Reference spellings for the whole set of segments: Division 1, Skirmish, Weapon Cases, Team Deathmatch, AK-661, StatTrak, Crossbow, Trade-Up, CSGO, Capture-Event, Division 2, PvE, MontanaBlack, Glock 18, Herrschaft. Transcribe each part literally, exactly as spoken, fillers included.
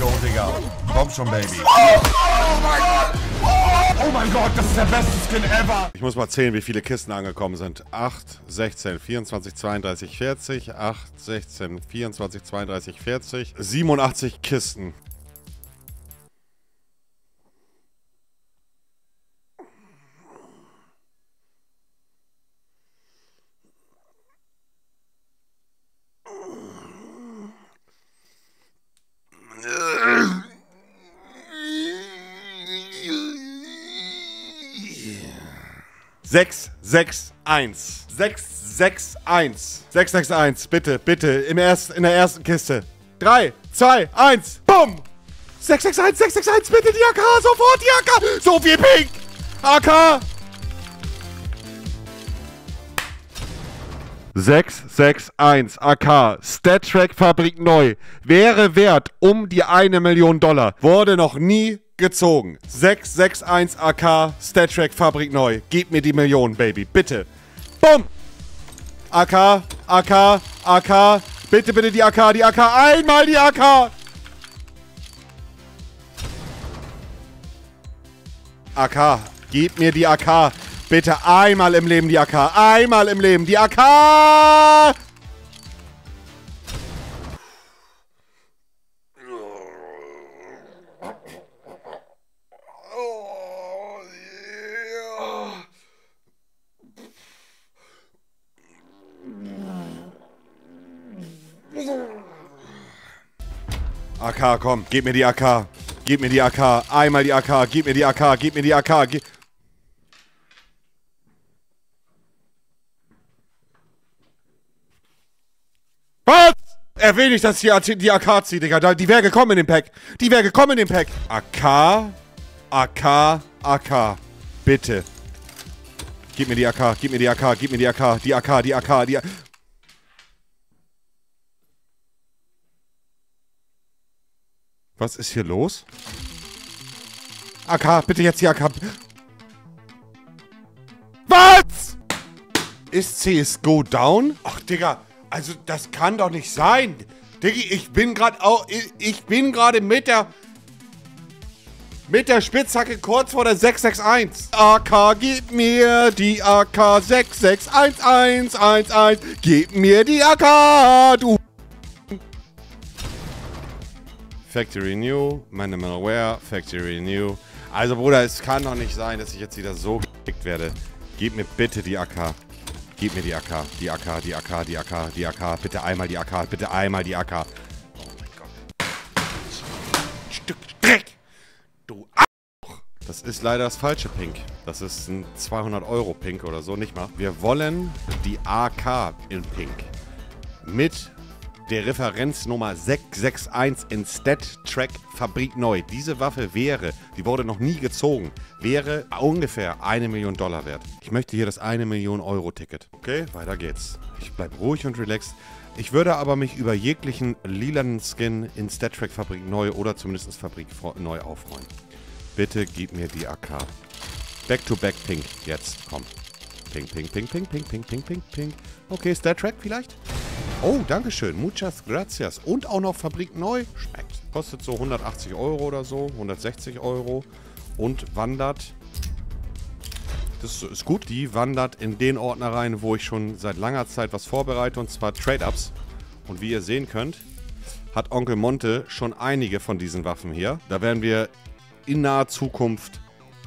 go, Digga. Komm schon, Baby. Oh, oh mein Gott! Oh, oh mein Gott, das ist der beste Skin ever! Ich muss mal zählen, wie viele Kisten angekommen sind. acht, sechzehn, vierundzwanzig, zweiunddreißig, vierzig. acht, sechzehn, vierundzwanzig, zweiunddreißig, vierzig. siebenundachtzig Kisten. sechs sechs eins. sechs sechs eins. sechs sechs eins. Bitte, bitte. Im erst, in der ersten Kiste. drei, zwei, eins. Bumm! sechs sechs eins, sechs sechs eins. Bitte die A K. Sofort die A K. So viel Pink. A K. sechs sechs eins. A K. StatTrak Fabrik neu. Wäre wert um die eine Million Dollar. Wurde noch nie gezogen. sechs sechs eins A K StatTrak Fabrik neu. Gib mir die Millionen, Baby. Bitte. Bumm! A K, A K, A K. Bitte, bitte die A K, die A K. Einmal die A K! A K. Gib mir die A K. Bitte einmal im Leben die A K. Einmal im Leben die A K! A K, komm, gib mir die A K. Gib mir die A K. Einmal die A K. Gib mir die A K. Gib mir die A K. Gib... Was? Er will nicht, dass ich die A K ziehe, Digga. Die wäre gekommen in dem Pack. Die wäre gekommen in dem Pack. A K. A K. A K. Bitte. Gib mir die A K. Gib mir die A K. Gib mir die A K. Die A K. Die A K. Die A K. Was ist hier los? A K, bitte jetzt die A K. Was? Ist C S G O down? Ach, Digga, also das kann doch nicht sein. Diggi, ich bin gerade auch, ich, ich bin gerade mit der, mit der Spitzhacke kurz vor der sechs sechs eins. A K, gib mir die A K sechs sechs eins eins eins eins. Gib mir die A K, du. Factory New, Minimal Wear, Factory New. Also Bruder, es kann doch nicht sein, dass ich jetzt wieder so gekickt werde. Gib mir bitte die A K. Gib mir die A K, die A K, die A K, die A K, die A K. Bitte einmal die A K, bitte einmal die A K. Oh mein Gott. Stück Dreck! Du Arsch! Das ist leider das falsche Pink. Das ist ein zweihundert Euro Pink oder so, nicht mal. Wir wollen die A K in Pink. Mit der Referenznummer sechs sechs eins in StatTrak Fabrik neu. Diese Waffe wäre, die wurde noch nie gezogen, wäre ungefähr eine Million Dollar wert. Ich möchte hier das eine Million Euro Ticket. Okay, weiter geht's. Ich bleib ruhig und relaxed. Ich würde aber mich über jeglichen lilanen Skin in StatTrak Fabrik neu oder zumindest Fabrik neu aufreuen. Bitte gib mir die A K. Back to back Pink. Jetzt, komm. Pink, Pink, Pink, Pink, Pink, Pink, Pink, Pink, Pink. Okay, StatTrak vielleicht? Oh, dankeschön. Muchas gracias. Und auch noch Fabrik neu. Schmeckt. Kostet so hundertachtzig Euro oder so. hundertsechzig Euro. Und wandert. Das ist gut. Die wandert in den Ordner rein, wo ich schon seit langer Zeit was vorbereite. Und zwar Trade-Ups. Und wie ihr sehen könnt, hat Onkel Monte schon einige von diesen Waffen hier. Da werden wir in naher Zukunft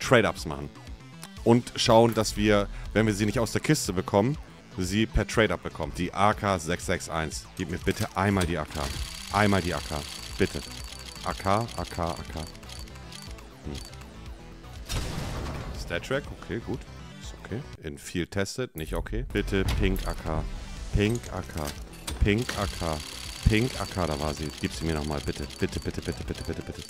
Trade-Ups machen. Und schauen, dass wir, wenn wir sie nicht aus der Kiste bekommen, sie per Trade-Up bekommt. Die A K sechs sechs eins. Gib mir bitte einmal die A K. Einmal die A K. Bitte. A K, A K, A K. Hm. StatTrak, okay, gut. Ist okay. In viel testet, nicht okay. Bitte Pink A K. Pink A K. Pink A K. Pink A K, da war sie. Gib sie mir nochmal, bitte. Bitte, bitte, bitte, bitte, bitte, bitte.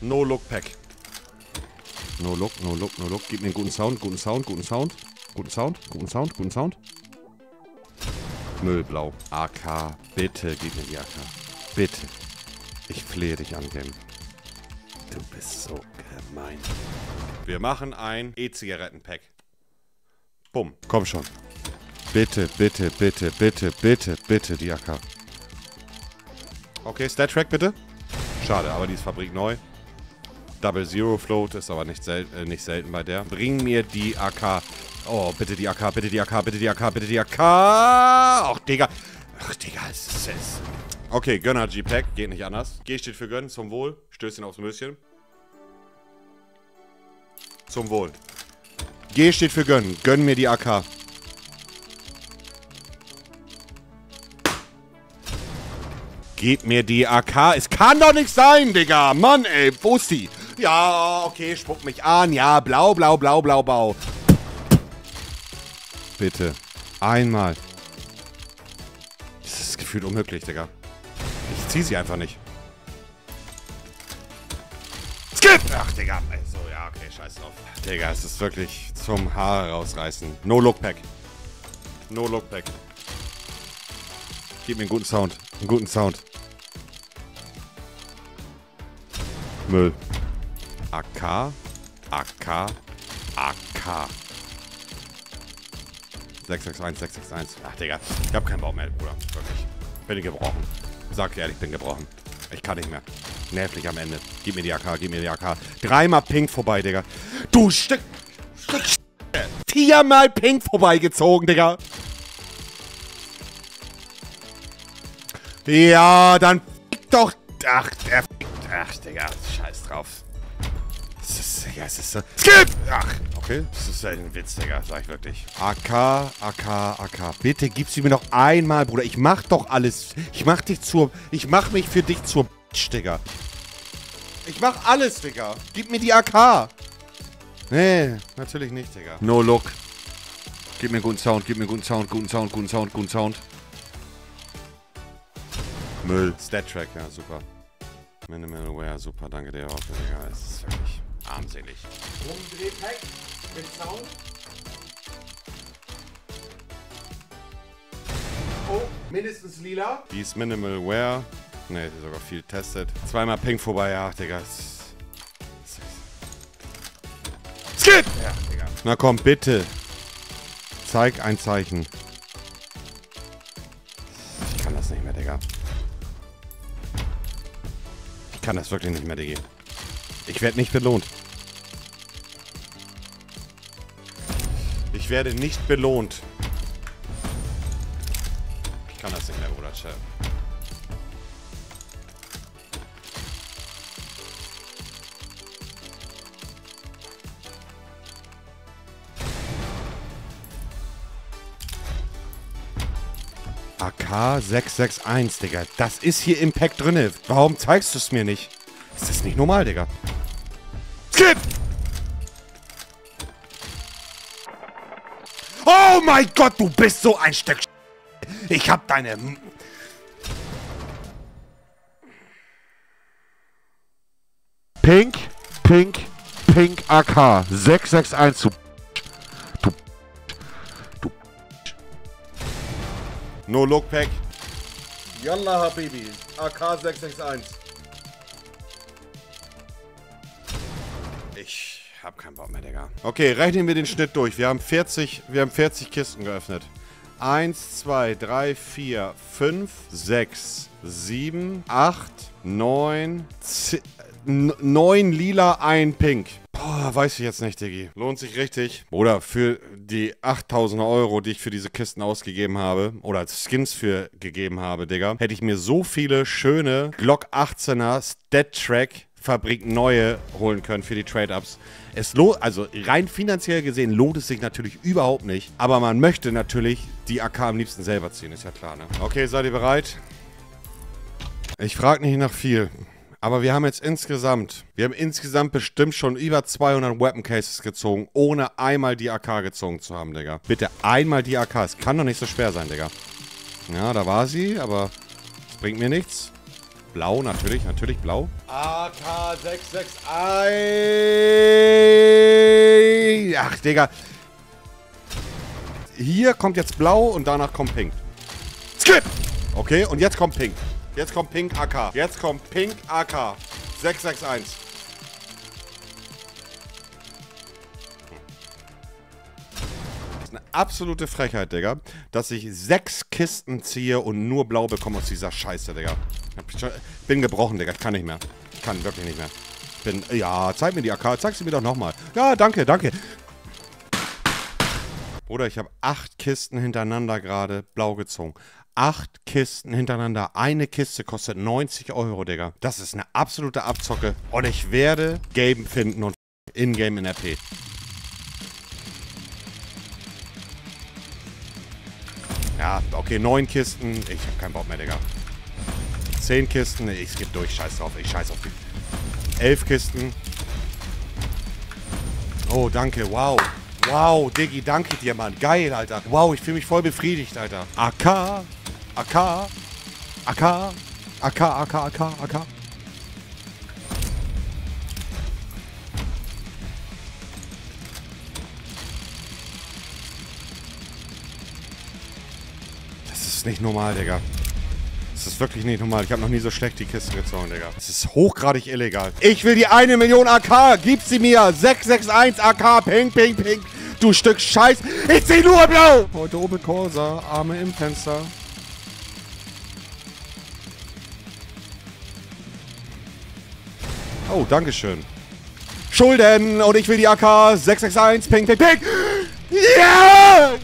No-Look-Pack. No look, no look, no look. Gib mir einen guten Sound, guten Sound, guten Sound. Guten Sound, guten Sound, guten Sound. Müllblau. A K. Bitte gib mir die A K. Bitte. Ich flehe dich an, Game. Du bist so gemein. Wir machen ein E-Zigaretten-Pack. Bumm. Komm schon. Bitte, bitte, bitte, bitte, bitte, bitte die A K. Okay, StatTrak bitte. Schade, aber die ist Fabrik neu. Double Zero Float ist aber nicht, sel äh, nicht selten bei der. Bring mir die A K. Oh, bitte die A K, bitte die A K, bitte die A K, bitte die A K. Ach, Digga. Ach, Digga, es ist es. Okay, Gönner G-Pack. Geht nicht anders. G steht für Gönnen. Zum Wohl. Stößchen aufs Möschen. Zum Wohl. G steht für Gönnen. Gönn mir die A K. Gib mir die A K. Es kann doch nicht sein, Digga. Mann, ey. Wo ist die? Ja, okay. Spuck mich an. Ja, blau, blau, blau, blau, blau. Bitte. Einmal. Das ist gefühlt unmöglich, Digga. Ich zieh sie einfach nicht. Skip! Ach, Digga. So, ja, okay. Scheiß drauf. Digga, es ist wirklich zum Haare rausreißen. No-Look-Pack. No-Look-Pack. Gib mir einen guten Sound. Einen guten Sound. Müll. A K. A K. A K. sechs sechs eins, sechs sechs eins. Ach, Digga. Ich hab keinen Bock mehr, Bruder. Wirklich. Bin gebrochen. Sag dir ehrlich, bin gebrochen. Ich kann nicht mehr. Nervlich am Ende. Gib mir die A K, gib mir die A K. Dreimal Pink vorbei, Digga. Du Stück. Stück. Viermal Pink vorbeigezogen, Digga. Ja, dann fick doch. Ach, der fickt. Ach, Digga. Scheiß drauf. Das ist, ja, es ist so. Skip! Ach, okay. Das ist ein Witz, Digga. Sag ich wirklich. A K, A K, A K. Bitte gib sie mir noch einmal, Bruder. Ich mach doch alles. Ich mach dich zur. Ich mach mich für dich zur Bitch, Digga. Ich mach alles, Digga. Gib mir die A K. Nee, natürlich nicht, Digga. No look. Gib mir einen guten Sound, gib mir einen guten Sound, guten Sound, guten Sound, guten Sound. Müll. StatTrak, ja, super. Minimal Aware, super, danke dir auch. Ja, es ist wirklich armselig. Rumdrehpack mit Sound. Oh, mindestens lila. Die ist Minimal Aware. Ne, die ist sogar viel testet. Zweimal Ping vorbei, ja, Digga. Skip! Ja, Digga. Na komm, bitte. Zeig ein Zeichen. Ich kann das nicht mehr, Digga. Ich kann das wirklich nicht mehr, Diggi. Ich werde nicht belohnt. Ich werde nicht belohnt. Ich kann das nicht mehr, Bruder. Chef. A K sechs sechs eins, Digga. Das ist hier im Pack drinne. Warum zeigst du es mir nicht? Das ist nicht normal, Digga. Skip! Oh mein Gott, du bist so ein Stück Sch... Ich hab deine... Pink, Pink, Pink A K sechs sechs eins, du... No Look Pack. Yalla Habibi. A K sechs sechs eins. Ich hab keinen Bock mehr, Digga. Okay, rechnen wir den Schnitt durch. Wir haben vierzig, wir haben vierzig Kisten geöffnet. eins, zwei, drei, vier, fünf, sechs, sieben, acht, neun, neun lila, ein Pink. Boah, weiß ich jetzt nicht, Diggi. Lohnt sich richtig. Oder für die achttausender Euro, die ich für diese Kisten ausgegeben habe, oder als Skins für gegeben habe, Digga, hätte ich mir so viele schöne Glock achtzehner StatTrak Fabrik neue holen können für die Trade-Ups. Es lohnt, also rein finanziell gesehen lohnt es sich natürlich überhaupt nicht. Aber man möchte natürlich die A K am liebsten selber ziehen, ist ja klar, ne? Okay, seid ihr bereit? Ich frage nicht nach viel. Aber wir haben jetzt insgesamt, wir haben insgesamt bestimmt schon über zweihundert Weapon Cases gezogen, ohne einmal die A K gezogen zu haben, Digga. Bitte einmal die A K, es kann doch nicht so schwer sein, Digga. Ja, da war sie, aber es bringt mir nichts. Blau, natürlich, natürlich blau. A K sechs sechs eins. Ach, Digga. Hier kommt jetzt blau und danach kommt pink. Skip! Okay, und jetzt kommt pink. Jetzt kommt Pink A K. Jetzt kommt Pink A K. sechs sechs eins. Das ist eine absolute Frechheit, Digga, dass ich sechs Kisten ziehe und nur blau bekomme aus dieser Scheiße, Digga. Ich bin gebrochen, Digga. Ich kann nicht mehr. Ich kann wirklich nicht mehr. Ich bin, ja, zeig mir die A K. Zeig sie mir doch nochmal. Ja, danke, danke. Oder ich habe acht Kisten hintereinander gerade blau gezogen. Acht Kisten hintereinander. Eine Kiste kostet neunzig Euro, Digga. Das ist eine absolute Abzocke. Und ich werde Game finden und in-game in R P. Ja, okay, neun Kisten. Ich habe keinen Bock mehr, Digga. Zehn Kisten. Ich skippe durch. Scheiß drauf. Ich scheiß auf die. Elf Kisten. Oh, danke. Wow. Wow, Diggi, danke dir, Mann. Geil, Alter. Wow, ich fühle mich voll befriedigt, Alter. AK, AK, AK, AK, AK, AK, AK. Das ist nicht normal, Digga. Das ist wirklich nicht normal. Ich habe noch nie so schlecht die Kisten gezogen, Digga. Das ist hochgradig illegal. Ich will die eine Million A K. Gib sie mir. sechs sechs eins A K. Ping, ping, ping. Du Stück Scheiß. Ich zieh nur blau. Heute oben Corsa. Arme im Fenster. Oh, dankeschön. Schulden. Und ich will die A K. sechs sechs eins. Ping, ping, ping. Ja! Yeah!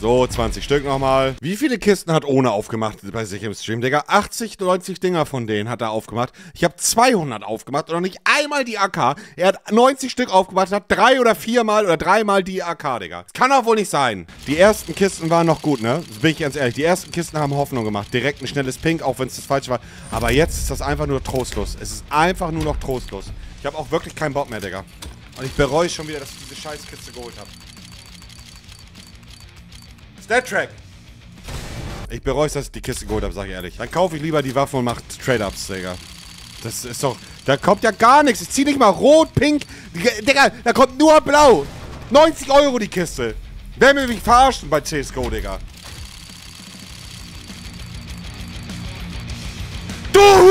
So, zwanzig Stück nochmal. Wie viele Kisten hat Ohne aufgemacht bei sich im Stream, Digga? achtzig, neunzig Dinger von denen hat er aufgemacht. Ich habe zweihundert aufgemacht und noch nicht einmal die A K. Er hat neunzig Stück aufgemacht und hat drei oder viermal oder dreimal die A K, Digga. Das kann doch wohl nicht sein. Die ersten Kisten waren noch gut, ne? Das bin ich ganz ehrlich. Die ersten Kisten haben Hoffnung gemacht. Direkt ein schnelles Pink, auch wenn es das Falsche war. Aber jetzt ist das einfach nur trostlos. Es ist einfach nur noch trostlos. Ich habe auch wirklich keinen Bock mehr, Digga. Und ich bereue schon wieder, dass ich diese Scheißkiste geholt habe. StatTrak. Ich bereue es, dass ich die Kiste geholt habe, sag ich ehrlich. Dann kaufe ich lieber die Waffe und mache Trade-Ups, Digga. Das ist doch... Da kommt ja gar nichts. Ich zieh nicht mal rot, pink. Digga, da kommt nur blau. neunzig Euro die Kiste. Wer will mich verarschen bei C S G O, Digga? Du!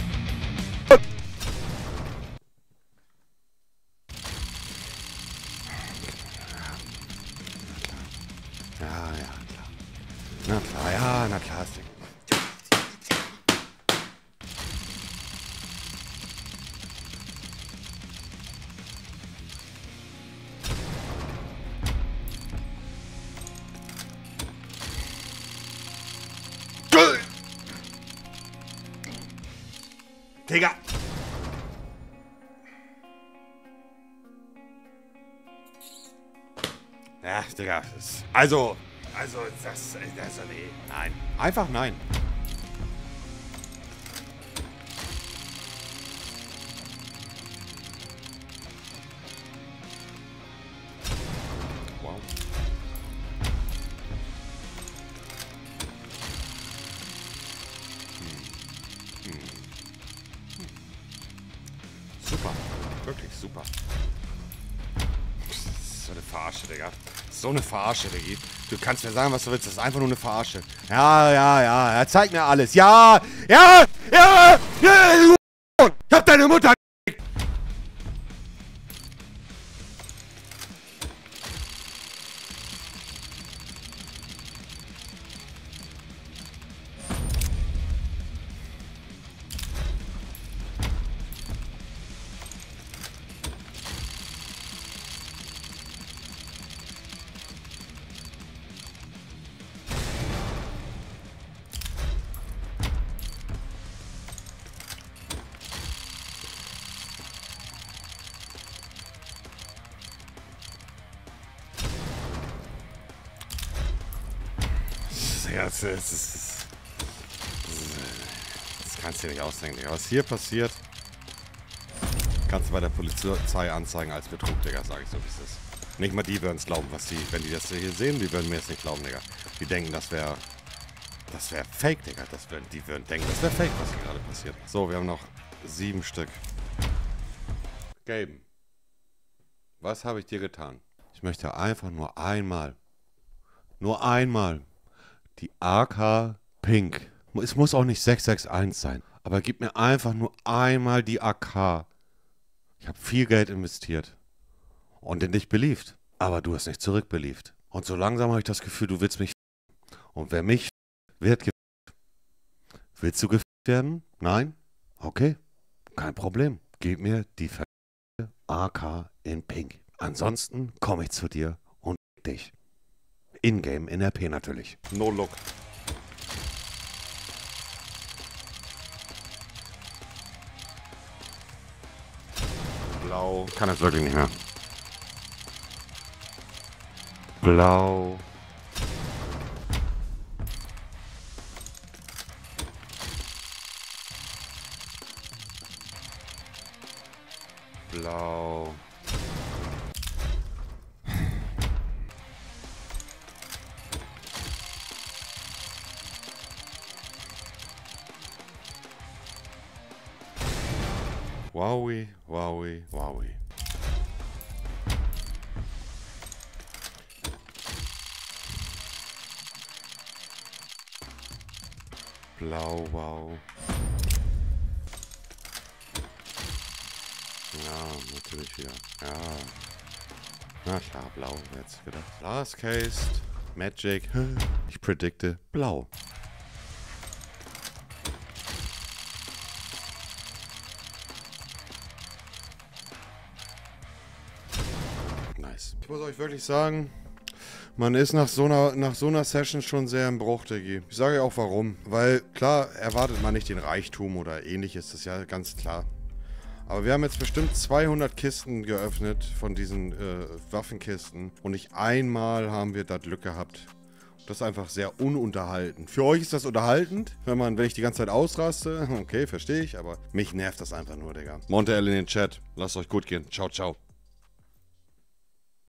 Na klar, ja, na klar. Digga! Ja, Digga, also... Also, das, das, nee, nein. Einfach nein. Wow. Hm. Hm. Super. Wirklich super. So eine Verarsche, Digga. So eine Verarsche, Digga. Du kannst mir sagen, was du willst. Das ist einfach nur eine Verarsche. Ja, ja, ja. Er zeigt mir alles. Ja, ja, ja, ja. Ich hab deine Mutter. Ja, das, das, das, das kannst du dir nicht ausdenken, Digga. Was hier passiert, kannst du bei der Polizei anzeigen als Betrug, Digga, sag ich so, wie es ist. Nicht mal die würden es glauben, was die, wenn die das hier sehen, die würden mir das nicht glauben, Digga. Die denken, das wäre, das wäre Fake, Digga. Das wär, die würden denken, das wäre Fake, was hier gerade passiert. So, wir haben noch sieben Stück. Gaben, was habe ich dir getan? Ich möchte einfach nur einmal, nur einmal... Die A K Pink. Es muss auch nicht sechs sechs eins sein. Aber gib mir einfach nur einmal die A K. Ich habe viel Geld investiert. Und in dich beliebt. aber du hast nicht zurückbelieft. Und so langsam habe ich das Gefühl, du willst mich f***en. Und wer mich f***en, wird f***en. Willst du f***en werden? Nein? Okay, kein Problem. Gib mir die f***en A K in Pink. Ansonsten komme ich zu dir und f*** dich. In-game, in R P natürlich. No look. Blau. Kann das wirklich nicht mehr. Blau. Blau. Wowie, wowie, wowie. Blau, wow. Ja, natürlich wieder. Ja. Na klar, blau, wer hätte es gedacht. Last Case, Magic. Ich predikte blau. Nice. Ich muss euch wirklich sagen, man ist nach so einer, nach so einer Session schon sehr im Bruch, Diggi. Ich sage ja auch warum. Weil klar erwartet man nicht den Reichtum oder ähnliches, das ist ja ganz klar. Aber wir haben jetzt bestimmt zweihundert Kisten geöffnet von diesen äh, Waffenkisten. Und nicht einmal haben wir da Glück gehabt. Das ist einfach sehr ununterhaltend. Für euch ist das unterhaltend, wenn man, wenn ich die ganze Zeit ausraste. Okay, verstehe ich, aber mich nervt das einfach nur, Digga. Monte L in den Chat. Lasst euch gut gehen. Ciao, ciao.